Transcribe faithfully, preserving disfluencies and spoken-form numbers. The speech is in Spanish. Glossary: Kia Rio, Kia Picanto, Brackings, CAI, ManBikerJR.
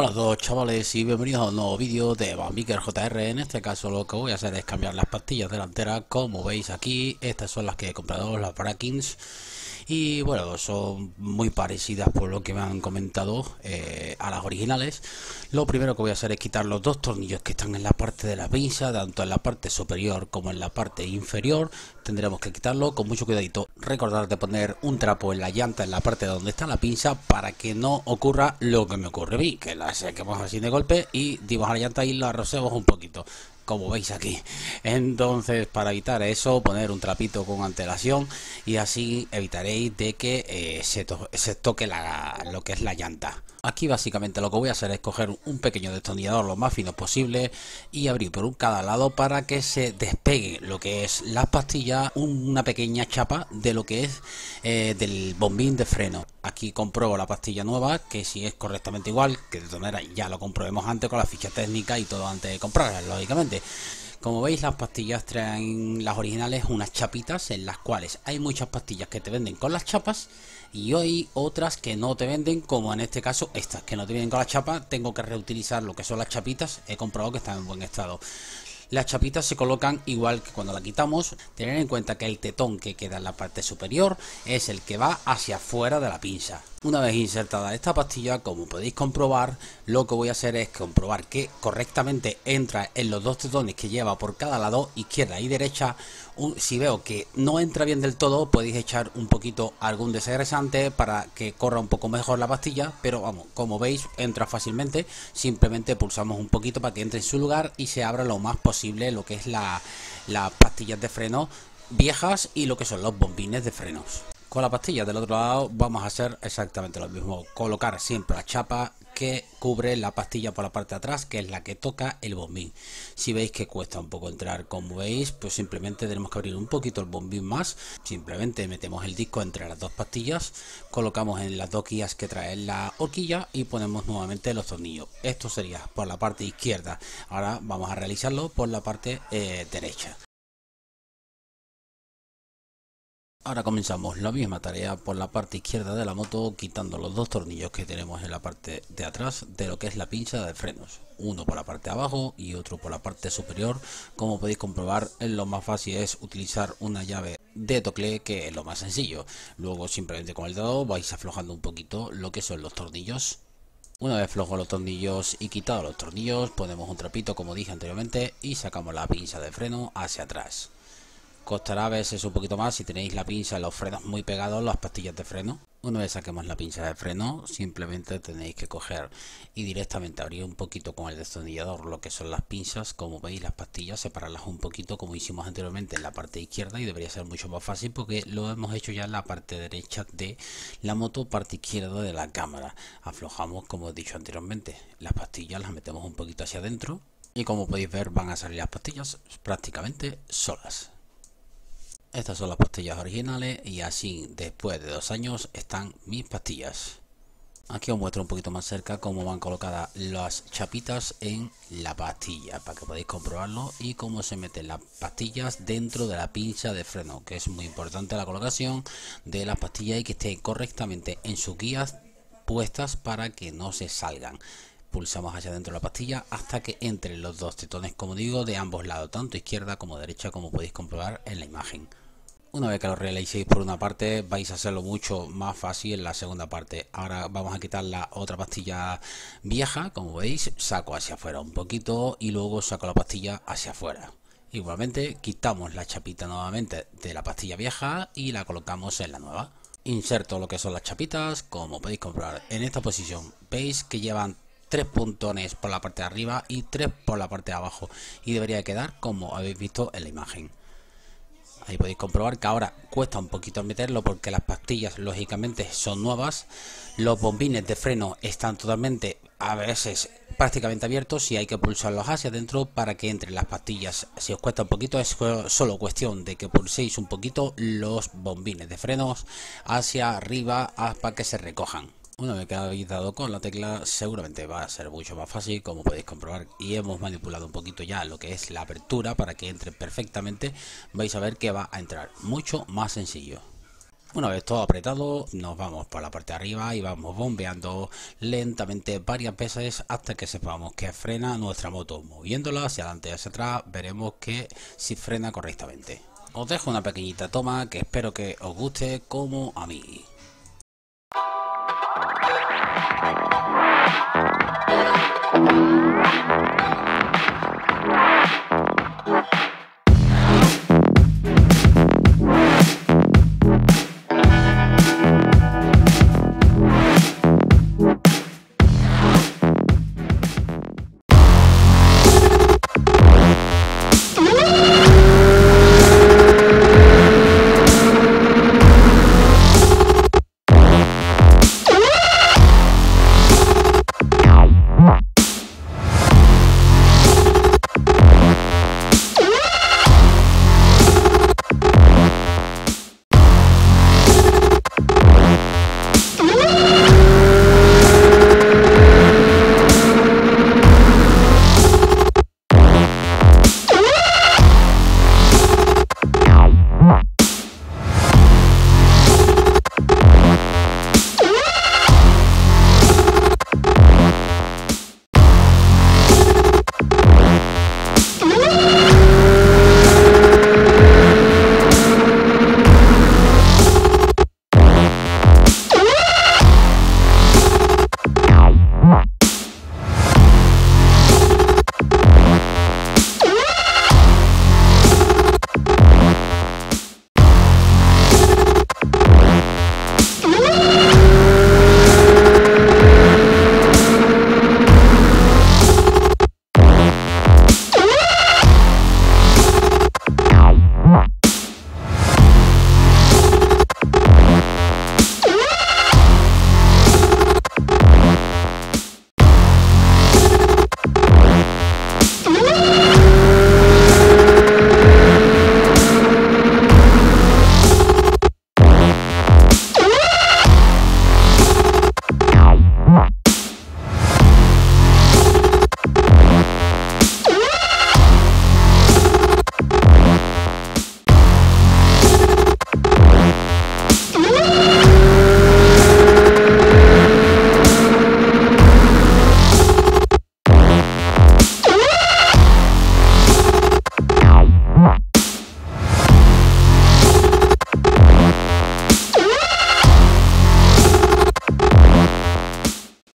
Hola a todos chavales y bienvenidos a un nuevo vídeo de ManBikerJR. En este caso lo que voy a hacer es cambiar las pastillas delanteras. Como veis aquí, estas son las que he comprado, las Brackings. Y bueno, son muy parecidas por lo que me han comentado eh, a las originales. Lo primero que voy a hacer es quitar los dos tornillos que están en la parte de la pinza, tanto en la parte superior como en la parte inferior. Tendremos que quitarlo con mucho cuidadito. Recordad de poner un trapo en la llanta en la parte donde está la pinza para que no ocurra lo que me ocurre a mí, que la saquemos así de golpe y dimos a la llanta y la rocemos un poquito, como veis aquí. Entonces, para evitar eso, poner un trapito con antelación y así evitaréis de que eh, se, to se toque la, lo que es la llanta. Aquí básicamente lo que voy a hacer es coger un pequeño destornillador lo más fino posible y abrir por un cada lado para que se despegue lo que es las pastillas, una pequeña chapa de lo que es eh, del bombín de freno. Aquí compruebo la pastilla nueva, que si es correctamente igual, que de todas maneras ya lo comprobemos antes con la ficha técnica y todo antes de comprarla, lógicamente. Como veis, las pastillas traen, las originales, unas chapitas en las cuales hay muchas pastillas que te venden con las chapas y hay otras que no te venden, como en este caso estas, que no te vienen con la chapa. Tengo que reutilizar lo que son las chapitas, he comprobado que están en buen estado. Las chapitas se colocan igual que cuando la quitamos. Tener en cuenta que el tetón que queda en la parte superior es el que va hacia afuera de la pinza. Una vez insertada esta pastilla, como podéis comprobar, lo que voy a hacer es comprobar que correctamente entra en los dos tetones que lleva por cada lado, izquierda y derecha. Si veo que no entra bien del todo, podéis echar un poquito algún desagresante para que corra un poco mejor la pastilla, pero vamos, como veis, entra fácilmente. Simplemente pulsamos un poquito para que entre en su lugar y se abra lo más posible lo que es la, las pastillas de freno viejas y lo que son los bombines de frenos. Con la pastilla del otro lado vamos a hacer exactamente lo mismo, colocar siempre la chapa que cubre la pastilla por la parte de atrás, que es la que toca el bombín. Si veis que cuesta un poco entrar, como veis, pues simplemente tenemos que abrir un poquito el bombín más. Simplemente metemos el disco entre las dos pastillas, colocamos en las dos guías que trae la horquilla y ponemos nuevamente los tornillos. Esto sería por la parte izquierda. Ahora vamos a realizarlo por la parte eh, derecha. Ahora comenzamos la misma tarea por la parte izquierda de la moto, quitando los dos tornillos que tenemos en la parte de atrás de lo que es la pinza de frenos. Uno por la parte de abajo y otro por la parte superior. Como podéis comprobar, lo más fácil es utilizar una llave de tocle, que es lo más sencillo. Luego simplemente con el dedo vais aflojando un poquito lo que son los tornillos. Una vez flojos los tornillos y quitados los tornillos, ponemos un trapito como dije anteriormente y sacamos la pinza de freno hacia atrás. Costará a veces un poquito más si tenéis la pinza en los frenos muy pegados, las pastillas de freno. Una vez saquemos la pinza de freno, simplemente tenéis que coger y directamente abrir un poquito con el destornillador lo que son las pinzas. Como veis, las pastillas, separarlas un poquito como hicimos anteriormente en la parte izquierda, y debería ser mucho más fácil porque lo hemos hecho ya en la parte derecha de la moto, parte izquierda de la cámara. Aflojamos, como he dicho anteriormente, las pastillas, las metemos un poquito hacia adentro y como podéis ver van a salir las pastillas prácticamente solas. Estas son las pastillas originales y así, después de dos años, están mis pastillas. Aquí os muestro un poquito más cerca cómo van colocadas las chapitas en la pastilla, para que podáis comprobarlo, y cómo se meten las pastillas dentro de la pinza de freno, que es muy importante la colocación de las pastillas y que estén correctamente en sus guías puestas para que no se salgan. Pulsamos hacia adentro la pastilla hasta que entren los dos tetones, como digo, de ambos lados, tanto izquierda como derecha, como podéis comprobar en la imagen. Una vez que lo realicéis por una parte, vais a hacerlo mucho más fácil en la segunda parte. Ahora vamos a quitar la otra pastilla vieja, como veis, saco hacia afuera un poquito y luego saco la pastilla hacia afuera. Igualmente, quitamos la chapita nuevamente de la pastilla vieja y la colocamos en la nueva. Inserto lo que son las chapitas, como podéis comprobar en esta posición. Veis que llevan tres puntones por la parte de arriba y tres por la parte de abajo, y debería quedar como habéis visto en la imagen. Ahí podéis comprobar que ahora cuesta un poquito meterlo porque las pastillas lógicamente son nuevas, los bombines de freno están totalmente, a veces prácticamente abiertos, y hay que pulsarlos hacia adentro para que entren las pastillas. Si os cuesta un poquito, es solo cuestión de que pulséis un poquito los bombines de frenos hacia arriba para que se recojan. Una vez que habéis dado con la tecla, seguramente va a ser mucho más fácil, como podéis comprobar, y hemos manipulado un poquito ya lo que es la apertura para que entre perfectamente. Vais a ver que va a entrar mucho más sencillo. Una vez todo apretado, nos vamos para la parte de arriba y vamos bombeando lentamente varias veces hasta que sepamos que frena nuestra moto. Moviéndola hacia adelante y hacia atrás, veremos que si frena correctamente. Os dejo una pequeñita toma que espero que os guste como a mí.